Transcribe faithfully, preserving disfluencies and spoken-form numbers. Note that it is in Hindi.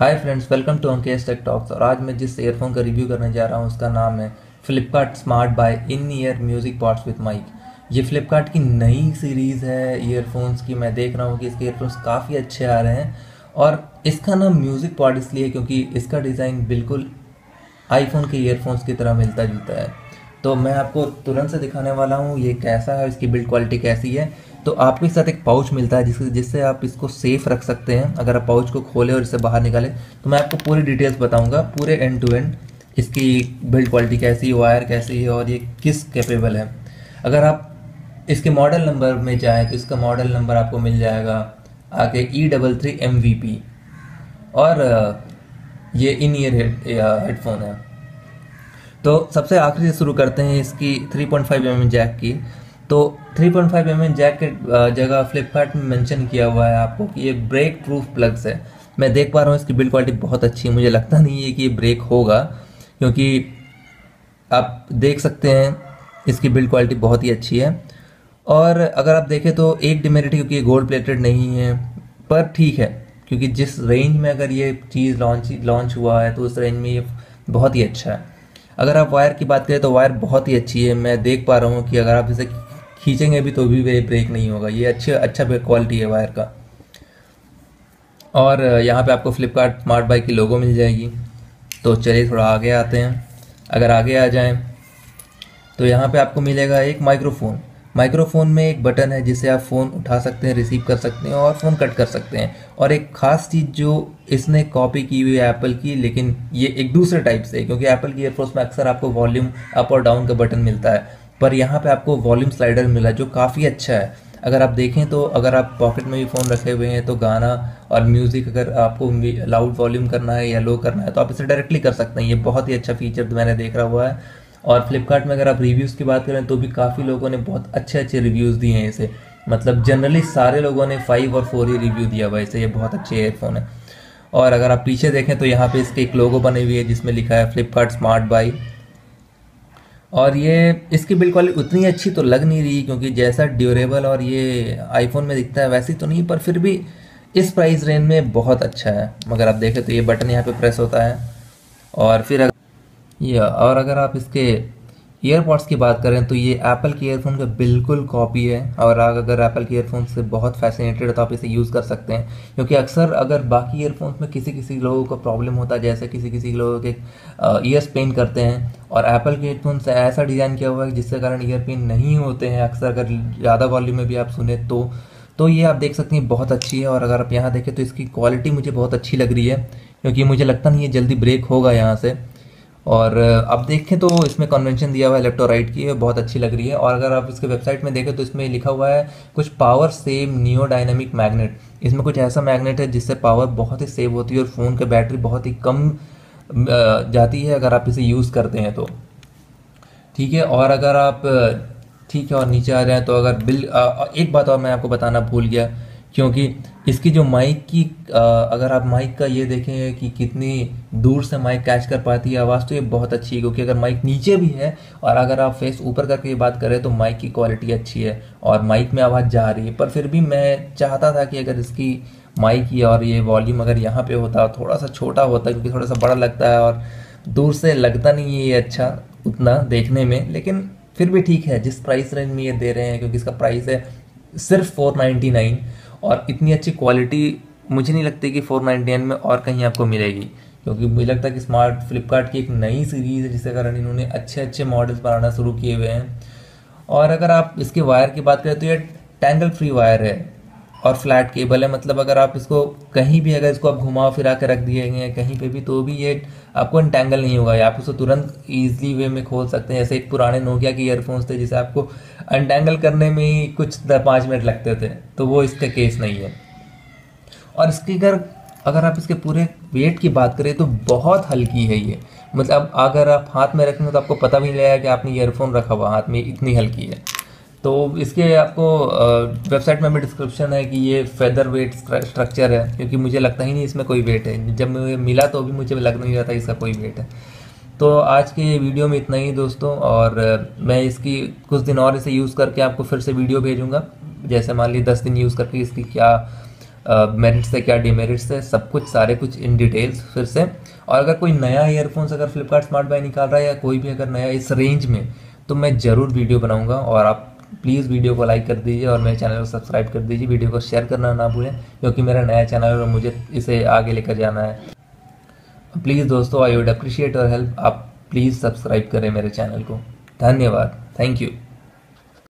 Hi friends, welcome to Ankesh TechTalks. और आज मैं जिस एयरफोन का रिव्यू करने जा रहा हूँ उसका नाम है Flipkart smart buy in ear music pods with mic. ये फ्लिपकार्ट की नई सीरीज़ है ईयरफोन्स की। मैं देख रहा हूँ कि इसके ईयरफोन्स काफ़ी अच्छे आ रहे हैं और इसका नाम म्यूज़िक पॉड इसलिए क्योंकि इसका डिज़ाइन बिल्कुल आईफोन के ईयरफोन्स की तरह मिलता जुलता है। तो मैं आपको तुरंत से दिखाने वाला हूँ ये कैसा है, इसकी बिल्ड क्वालिटी कैसी है। तो आपके साथ एक पाउच मिलता है जिससे जिससे आप इसको सेफ़ रख सकते हैं। अगर आप पाउच को खोलें और इसे बाहर निकालें तो मैं आपको पूरी डिटेल्स बताऊंगा, पूरे एंड टू एंड इसकी बिल्ड क्वालिटी कैसी है, वायर कैसी है और ये किस कैपेबल है। अगर आप इसके मॉडल नंबर में जाएँ तो इसका मॉडल नंबर आपको मिल जाएगा आगे E double three M V P और ये इन ईयर हेडफोन है। तो सबसे आखिरी से शुरू करते हैं इसकी three point five M M jack की। तो three point five M M jack के जगह फ्लिपकार्ट में मेंशन किया हुआ है आपको कि ये ब्रेक प्रूफ प्लग्स है। मैं देख पा रहा हूँ इसकी बिल्ड क्वालिटी बहुत अच्छी है। मुझे लगता नहीं है कि ये ब्रेक होगा क्योंकि आप देख सकते हैं इसकी बिल्ड क्वालिटी बहुत ही अच्छी है। और अगर आप देखें तो एक डिमेरिट क्योंकि ये गोल्ड प्लेटेड नहीं है, पर ठीक है क्योंकि जिस रेंज में अगर ये चीज़ लॉन्च लॉन्च हुआ है तो उस रेंज में ये बहुत ही अच्छा है। अगर आप वायर की बात करें तो वायर बहुत ही अच्छी है। मैं देख पा रहा हूँ कि अगर आप इसे खींचेंगे भी तो भी वे ब्रेक नहीं होगा। ये अच्छे अच्छा क्वालिटी है वायर का। और यहाँ पे आपको फ्लिपकार्ट स्मार्ट बाय की लोगो मिल जाएगी। तो चलिए थोड़ा आगे आते हैं। अगर आगे आ जाएं तो यहाँ पे आपको मिलेगा एक माइक्रोफोन। माइक्रोफोन में एक बटन है जिससे आप फ़ोन उठा सकते हैं, रिसीव कर सकते हैं और फ़ोन कट कर सकते हैं। और एक ख़ास चीज़ जो इसने कॉपी की हुई है एप्पल की, लेकिन ये एक दूसरे टाइप से, क्योंकि एप्पल की एयरफोर्स में अक्सर आपको वॉल्यूम अप और डाउन का बटन मिलता है, पर यहाँ पे आपको वॉल्यूम स्लाइडर मिला जो काफ़ी अच्छा है। अगर आप देखें तो अगर आप पॉकेट में भी फ़ोन रखे हुए हैं तो गाना और म्यूज़िक अगर आपको लाउड वॉल्यूम करना है या लो करना है तो आप इसे डायरेक्टली कर सकते हैं। ये बहुत ही अच्छा फीचर मैंने देखा हुआ है। और फ्लिपकार्ट में अगर आप रिव्यूज़ की बात करें तो भी काफ़ी लोगों ने बहुत अच्छे अच्छे रिव्यूज़ दिए हैं इसे। मतलब जनरली सारे लोगों ने फाइव और फोर ही रिव्यू दिया हुआ इसे। ये बहुत अच्छे एयरफोन है। और अगर आप पीछे देखें तो यहाँ पे इसके एक लोगो बने हुए है जिसमें लिखा है फ्लिपकार्ट स्मार्ट बाय। और ये इसकी बिल्ड क्वालिटी उतनी अच्छी तो लग नहीं रही क्योंकि जैसा ड्यूरेबल और ये आईफोन में दिखता है वैसी तो नहीं, पर फिर भी इस प्राइस रेंज में बहुत अच्छा है। मगर आप देखें तो ये बटन यहाँ पर प्रेस होता है और फिर या yeah, और अगर आप इसके एयरपॉड्स की बात करें तो ये एप्पल के एयरफोन का बिल्कुल कॉपी है। और आप अगर एप्पल के एयरफोन से बहुत फैसिनेटेड है तो आप इसे यूज़ कर सकते हैं क्योंकि अक्सर अगर बाकी एयरफोन्स में किसी किसी लोगों को प्रॉब्लम होता है, जैसे किसी किसी लोगों के ईयर्स पेन करते हैं, और एप्पल के एयरफोन से ऐसा डिज़ाइन किया हुआ है जिसके कारण ईयर पेन नहीं होते हैं अक्सर अगर ज़्यादा वॉल्यूम में भी आप सुने तो। तो ये आप देख सकते हैं बहुत अच्छी है। और अगर आप यहाँ देखें तो इसकी क्वालिटी मुझे बहुत अच्छी लग रही है क्योंकि मुझे लगता नहीं है जल्दी ब्रेक होगा यहाँ से। और आप देखें तो इसमें कन्वेंशन दिया हुआ है लेफ्ट और राइट की, बहुत अच्छी लग रही है। और अगर आप इसके वेबसाइट में देखें तो इसमें लिखा हुआ है कुछ power save neo dynamic magnet. इसमें कुछ ऐसा मैग्नेट है जिससे पावर बहुत ही सेव होती है और फ़ोन की बैटरी बहुत ही कम जाती है अगर आप इसे यूज़ करते हैं तो ठीक है। और अगर आप ठीक है और नीचे आ जाए तो अगर बिल एक बात और मैं आपको बताना भूल गया क्योंकि इसकी जो माइक की आ, अगर आप माइक का ये देखें कि कितनी दूर से माइक कैच कर पाती है आवाज़ तो ये बहुत अच्छी है क्योंकि अगर माइक नीचे भी है और अगर आप फेस ऊपर करके बात करें तो माइक की क्वालिटी अच्छी है और माइक में आवाज़ जा रही है। पर फिर भी मैं चाहता था कि अगर इसकी माइक की और ये वॉल्यूम अगर यहाँ पे होता, थोड़ा सा छोटा होता क्योंकि थोड़ा सा बड़ा लगता है और दूर से लगता नहीं है ये अच्छा उतना देखने में, लेकिन फिर भी ठीक है जिस प्राइस रेंज में ये दे रहे हैं क्योंकि इसका प्राइस है सिर्फ फोर नाइन्टी नाइन। और इतनी अच्छी क्वालिटी मुझे नहीं लगती कि फोर नाइन्टी नाइन में और कहीं आपको मिलेगी क्योंकि मुझे लगता है कि स्मार्ट फ्लिपकार्ट की एक नई सीरीज़ है जिसके कारण इन्होंने अच्छे अच्छे मॉडल्स बनाना शुरू किए हुए हैं। और अगर आप इसके वायर की बात करें तो ये टैंगल फ्री वायर है और फ्लैट केबल है। मतलब अगर आप इसको कहीं भी अगर इसको आप घुमा फिरा के रख दिए गए कहीं पे भी तो भी ये आपको एंटैंगल नहीं होगा, आप उसको तुरंत ईजिली वे में खोल सकते हैं। जैसे एक पुराने नोकिया के ईयरफोन्स थे जिसे आपको एंटैंगल करने में ही कुछ पाँच मिनट लगते थे, तो वो इसका केस नहीं है। और इसकी अगर अगर आप इसके पूरे वेट की बात करें तो बहुत हल्की है ये। मतलब अगर आप हाथ में रखेंगे तो आपको पता भी नहीं लगेगा कि आपने ईयरफोन रखा हुआ हाथ में, इतनी हल्की है। तो इसके आपको वेबसाइट में भी डिस्क्रिप्शन है कि ये फेदर वेट स्ट्रक्चर है क्योंकि मुझे लगता ही नहीं इसमें कोई वेट है। जब मुझे मिला तो भी मुझे लग नहीं रहा था इसका कोई वेट है। तो आज के वीडियो में इतना ही दोस्तों। और मैं इसकी कुछ दिन और इसे यूज़ करके आपको फिर से वीडियो भेजूँगा, जैसे मान ली दस दिन यूज़ करके इसकी क्या मेरिट्स थे क्या डिमेरिट्स थे, सब कुछ सारे कुछ इन डिटेल्स फिर से। और अगर कोई नया ईयरफोन्स अगर फ्लिपकार्ट स्मार्ट बाय निकाल रहा है या कोई भी अगर नया इस रेंज में, तो मैं ज़रूर वीडियो बनाऊंगा। और आप प्लीज़ वीडियो को लाइक कर दीजिए और मेरे चैनल को सब्सक्राइब कर दीजिए, वीडियो को शेयर करना ना भूलें क्योंकि मेरा नया चैनल है और मुझे इसे आगे लेकर जाना है। प्लीज़ दोस्तों, आई वुड अप्रिशिएट और हेल्प, आप प्लीज़ सब्सक्राइब करें मेरे चैनल को। धन्यवाद, थैंक यू।